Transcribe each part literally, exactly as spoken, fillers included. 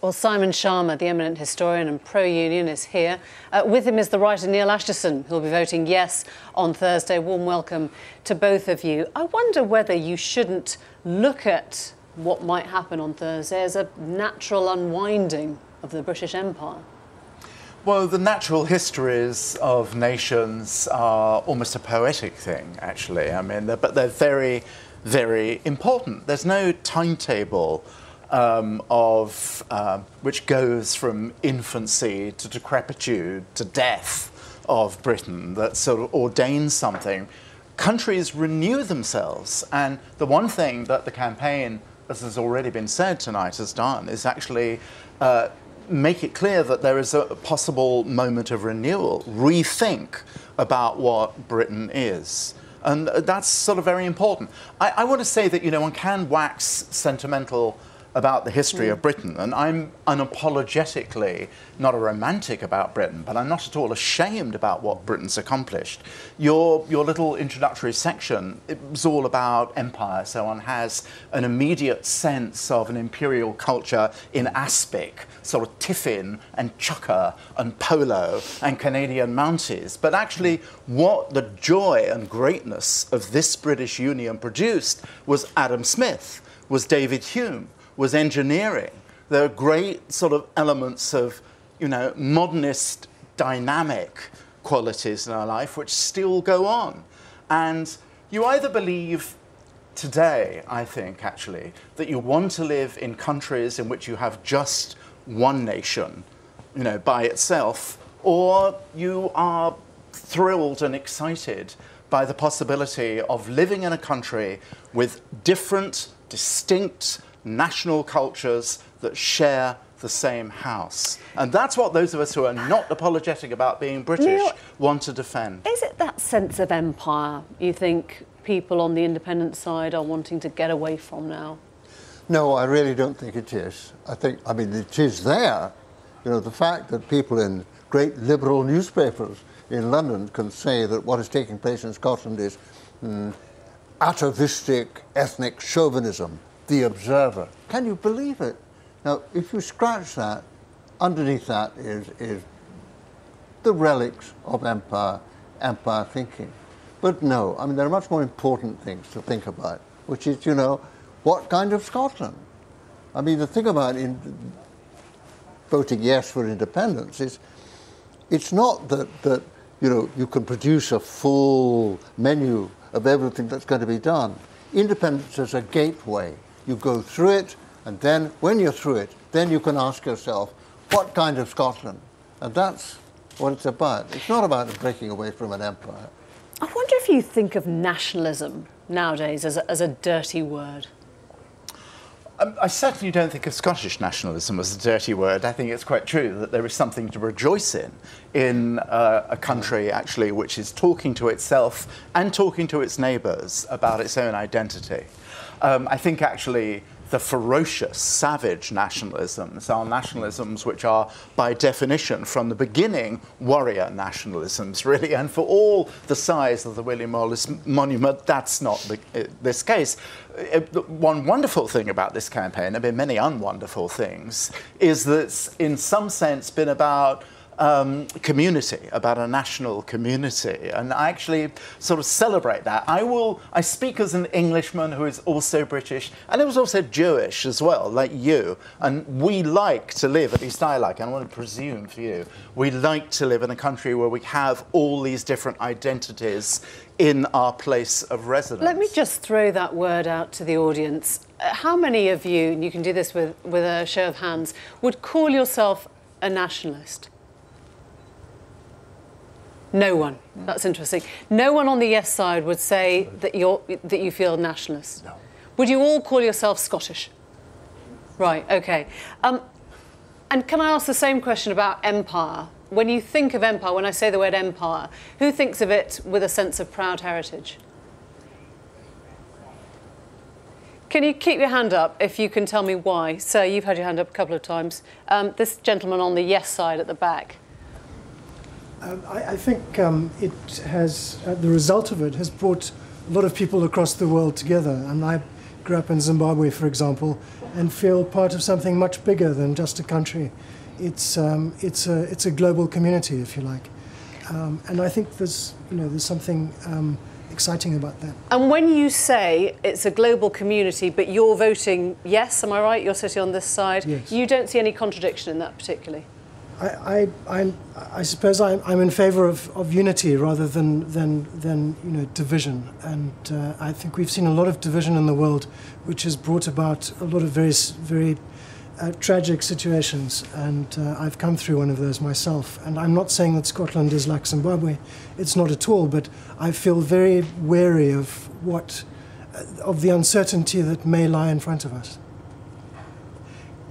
Well, Simon Schama, the eminent historian and pro-union, is here. Uh, with him is the writer Neil Ascherson, who'll be voting yes on Thursday. Warm welcome to both of you. I wonder whether you shouldn't look at what might happen on Thursday as a natural unwinding of the British Empire. Well, the natural histories of nations are almost a poetic thing, actually. I mean, they're, but they're very, very important. There's no timetable Um, of uh, which goes from infancy to decrepitude to death of Britain that sort of ordains something. Countries renew themselves, and the one thing that the campaign, as has already been said tonight, has done is actually uh, make it clear that there is a possible moment of renewal, rethink about what Britain is. And that's sort of very important. I, I want to say that, you know, one can wax sentimental about the history of Britain, and I'm unapologetically not a romantic about Britain, but I'm not at all ashamed about what Britain's accomplished. Your, your little introductory section, it was all about empire, so one has an immediate sense of an imperial culture in aspic, sort of tiffin and chukka and polo and Canadian Mounties. But actually, what the joy and greatness of this British Union produced was Adam Smith, was David Hume, was engineering. There are great sort of elements of, you know, modernist dynamic qualities in our life which still go on. And you either believe today, I think, actually, that you want to live in countries in which you have just one nation, you know, by itself, or you are thrilled and excited by the possibility of living in a country with different, distinct, national cultures that share the same house. And that's what those of us who are not apologetic about being British Neil, want to defend. Is it that sense of empire you think people on the independent side are wanting to get away from now? No, I really don't think it is. I think, I mean, it is there. You know, the fact that people in great liberal newspapers in London can say that what is taking place in Scotland is mm, atavistic ethnic chauvinism. The Observer. Can you believe it? Now, if you scratch that, underneath that is, is the relics of empire, empire thinking. But no, I mean, there are much more important things to think about, which is, you know, what kind of Scotland? I mean, the thing about in voting yes for independence is it's not that, that, you know, you can produce a full menu of everything that's going to be done. Independence is a gateway. You go through it, and then when you're through it, then you can ask yourself, what kind of Scotland? And that's what it's about. It's not about breaking away from an empire. I wonder if you think of nationalism nowadays as a, as a dirty word. Um, I certainly don't think of Scottish nationalism as a dirty word. I think it's quite true that there is something to rejoice in, in uh, a country, actually, which is talking to itself and talking to its neighbours about its own identity. Um, I think, actually, the ferocious, savage nationalisms are nationalisms which are, by definition, from the beginning, warrior nationalisms, really. And for all the size of the William Wallace Monument, that's not the, this case. One wonderful thing about this campaign, I mean, many unwonderful things, is that it's, in some sense, been about Um, community, about a national community, and I actually sort of celebrate that. I will, I speak as an Englishman who is also British, and it was also Jewish as well, like you, and we like to live, at least I like, and I want to presume for you, we like to live in a country where we have all these different identities in our place of residence. Let me just throw that word out to the audience. Uh, how many of you, and you can do this with, with a show of hands, would call yourself a nationalist? No one. That's interesting. No one on the yes side would say that you're that you feel nationalist. No. Would you all call yourself Scottish? Right. Okay. Um, and can I ask the same question about empire? When you think of empire, when I say the word empire, who thinks of it with a sense of proud heritage? Can you keep your hand up if you can tell me why? Sir, you've had your hand up a couple of times. Um, this gentleman on the yes side at the back. Um, I, I think um, it has, uh, the result of it has brought a lot of people across the world together, and I grew up in Zimbabwe, for example, and feel part of something much bigger than just a country. It's, um, it's, a, it's a global community, if you like. Um, and I think there's, you know, there's something um, exciting about that. And when you say it's a global community, but you're voting yes, am I right? You're sitting on this side. Yes. You don't see any contradiction in that particularly? I, I, I, I suppose I'm, I'm in favour of, of unity rather than, than, than you know, division. And uh, I think we've seen a lot of division in the world, which has brought about a lot of very, very Uh, tragic situations, and uh, I've come through one of those myself. And I'm not saying that Scotland is like Zimbabwe, it's not at all, but I feel very wary of what, uh, of the uncertainty that may lie in front of us.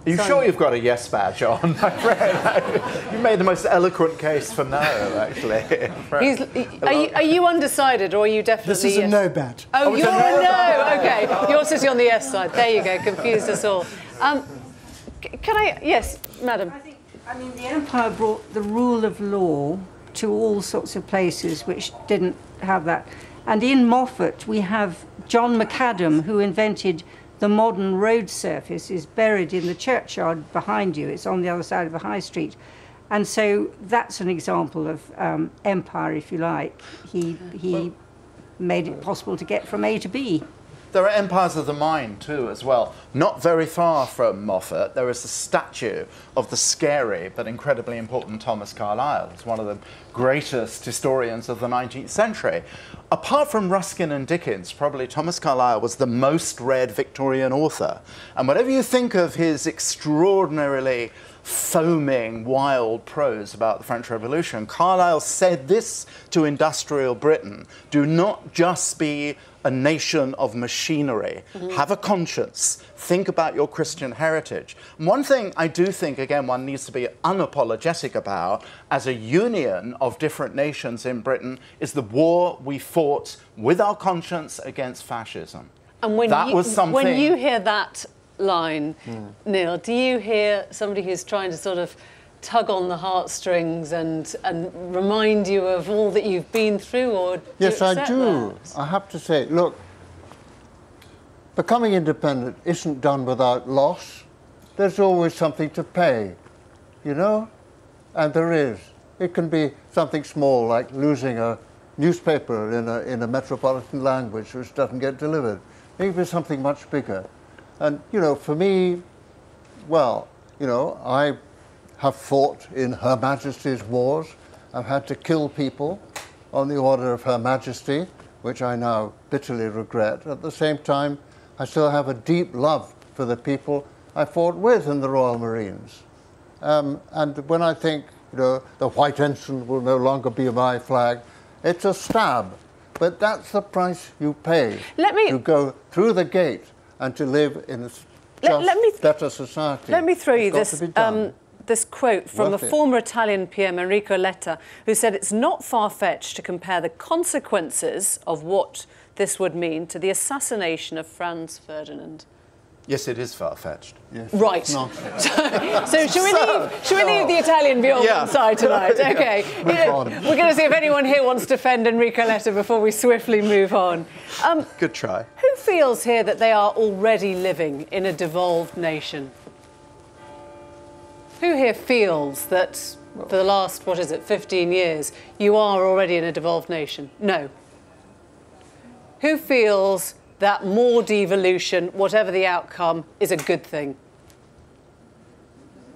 Are you Sorry. sure you've got a yes badge on? You made the most eloquent case for no, actually. He's, are, you, are you undecided, or are you definitely This is yes? a no badge. Oh, oh you're a no! no. Okay, oh. You're sitting on the yes side. There you go, confused us all. Um, Can I? Yes, madam. I think, I mean, the empire brought the rule of law to all sorts of places which didn't have that. And in Moffat, we have John McAdam, who invented the modern road surface, is buried in the churchyard behind you. It's on the other side of the high street. And so that's an example of um, empire, if you like. He, he well, made it possible to get from A to B. There are empires of the mind, too, as well. Not very far from Moffat, there is a statue of the scary but incredibly important Thomas Carlyle. He's one of the greatest historians of the nineteenth century. Apart from Ruskin and Dickens, probably Thomas Carlyle was the most read Victorian author. And whatever you think of his extraordinarily foaming, wild prose about the French Revolution, Carlyle said this to industrial Britain: do not just be a nation of machinery. Mm-hmm. Have a conscience. Think about your Christian heritage. And one thing I do think, again, one needs to be unapologetic about as a union of different nations in Britain is the war we fought with our conscience against fascism. And when, that you, was something... when you hear that line, mm. Neil, do you hear somebody who's trying to sort of tug on the heartstrings and, and remind you of all that you've been through, or do Yes, I do. That? I have to say, look, becoming independent isn't done without loss. There's always something to pay, you know? And there is. It can be something small, like losing a newspaper in a, in a metropolitan language which doesn't get delivered. It can be something much bigger. And, you know, for me, well, you know, I... have fought in Her Majesty's wars. I've had to kill people on the order of Her Majesty, which I now bitterly regret. At the same time, I still have a deep love for the people I fought with in the Royal Marines. Um, and when I think, you know, the white ensign will no longer be my flag, it's a stab. But that's the price you pay Let me... to go through the gate and to live in a just let, let me th better society. Let me throw it's you got this... to be done. Um... this quote from Worth a former it. Italian P M, Enrico Letta, who said it's not far-fetched to compare the consequences of what this would mean to the assassination of Franz Ferdinand. Yes, it is far-fetched. Yes. Right. So, so should we leave, should we leave the Italian view on yeah. one side tonight? OK. You know, we're going to see if anyone here wants to defend Enrico Letta before we swiftly move on. Um, Good try. Who feels here that they are already living in a devolved nation? Who here feels that for the last, what is it, fifteen years, you are already in a devolved nation? No. Who feels that more devolution, whatever the outcome, is a good thing?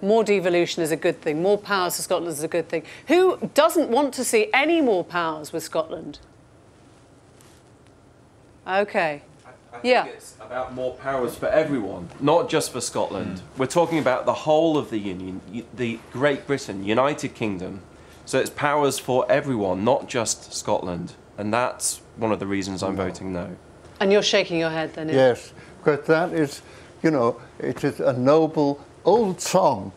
More devolution is a good thing. More powers for Scotland is a good thing. Who doesn't want to see any more powers with Scotland? OK. I think yeah. it's about more powers for everyone, not just for Scotland. Mm. We're talking about the whole of the Union, the Great Britain, United Kingdom. So it's powers for everyone, not just Scotland. And that's one of the reasons I'm voting no. And you're shaking your head then? Yes, because that is, you know, it is a noble old song,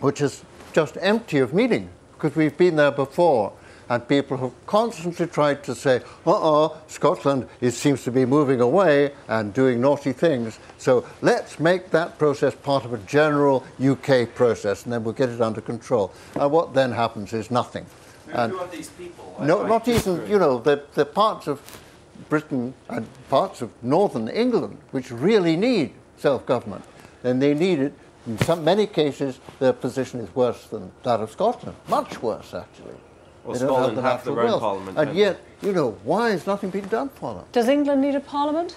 which is just empty of meaning, because we've been there before. And people have constantly tried to say, uh-uh, Scotland it seems to be moving away and doing naughty things, so let's make that process part of a general U K process, and then we'll get it under control. And what then happens is nothing. Who, and who are these people? No, not even, you know, the, the parts of Britain and parts of northern England, which really need self-government, and they need it. In some, many cases, their position is worse than that of Scotland, much worse, actually. Well, they Scotland don't have the natural wealth. Parliament, and yet, you know, why is nothing being done for them? Does England need a parliament?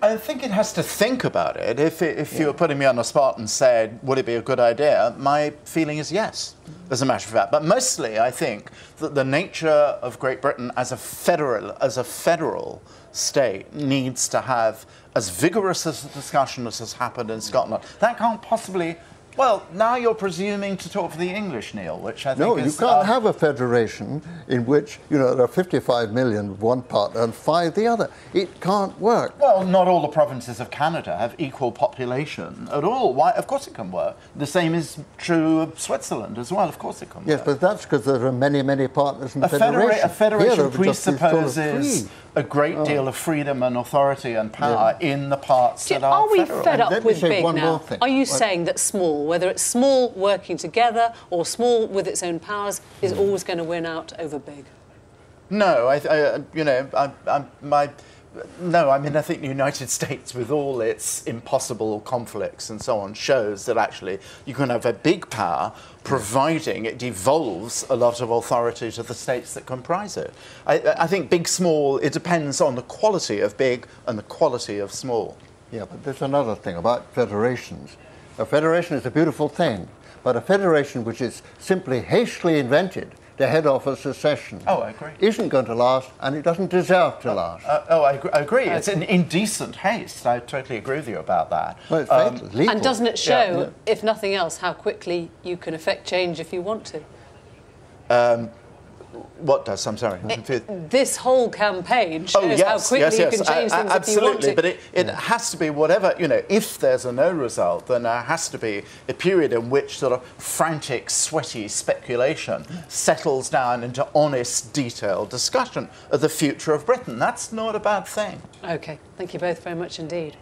I think it has to think about it. If, if yeah. you were putting me on the spot and said, would it be a good idea, my feeling is yes, as a matter of fact. But mostly, I think that the nature of Great Britain as a federal, as a federal state needs to have as vigorous a discussion as has happened in Scotland. That can't possibly... Well, now you're presuming to talk for the English, Neil, which I think no, is... No, you can't uh, have a federation in which, you know, there are fifty-five million one part and five the other. It can't work. Well, not all the provinces of Canada have equal population at all. Why? Of course it can work. The same is true of Switzerland as well. Of course it can yes, work. Yes, but that's because there are many, many partners in a federation. Federa a federation Here, presupposes... a great oh. deal of freedom and authority and power yeah. in the parts Do, that are Are we federal. fed up with big now? Are you what? saying that small, whether it's small working together or small with its own powers, is always going to win out over big? No, I, I you know, I, I, my... No, I mean, I think the United States, with all its impossible conflicts and so on, shows that actually you can have a big power providing it devolves a lot of authority to the states that comprise it. I, I think big, small, it depends on the quality of big and the quality of small. Yeah, but there's another thing about federations. A federation is a beautiful thing, but a federation which is simply hastily invented to head off a secession oh, I agree. isn't going to last, and it doesn't deserve to last. Uh, oh, I, I agree. It's an indecent haste. I totally agree with you about that. Well, it's um, fatal. And doesn't it show, yeah. if nothing else, how quickly you can effect change if you want to? Um, What does? I'm sorry. It, this whole campaign shows oh, yes, how quickly yes, yes. you can change I, I, things absolutely. if you want to. But it, it yeah. has to be whatever, you know, if there's a no result, then there has to be a period in which sort of frantic, sweaty speculation settles down into honest, detailed discussion of the future of Britain. That's not a bad thing. OK. Thank you both very much indeed.